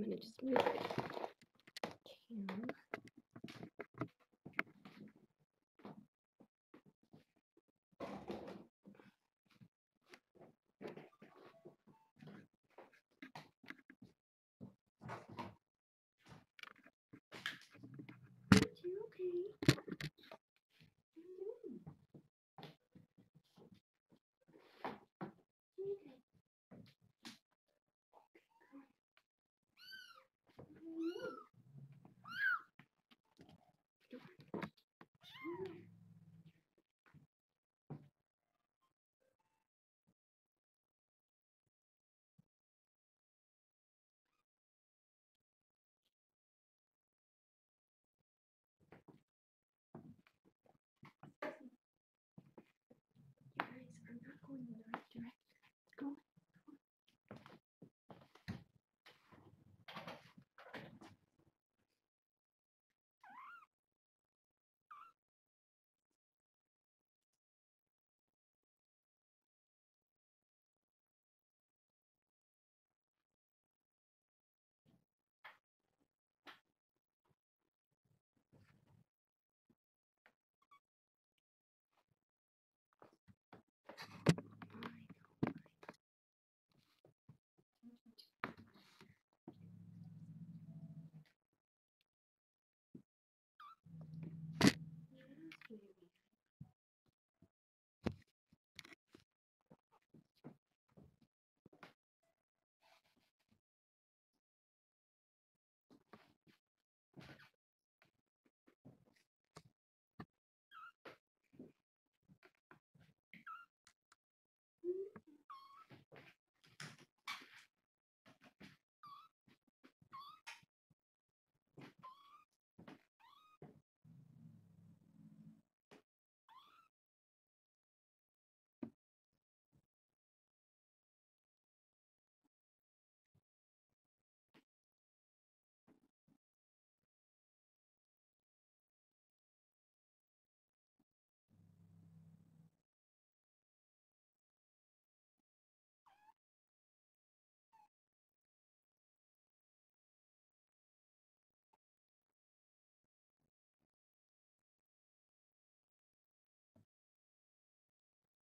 I'm going to just move it.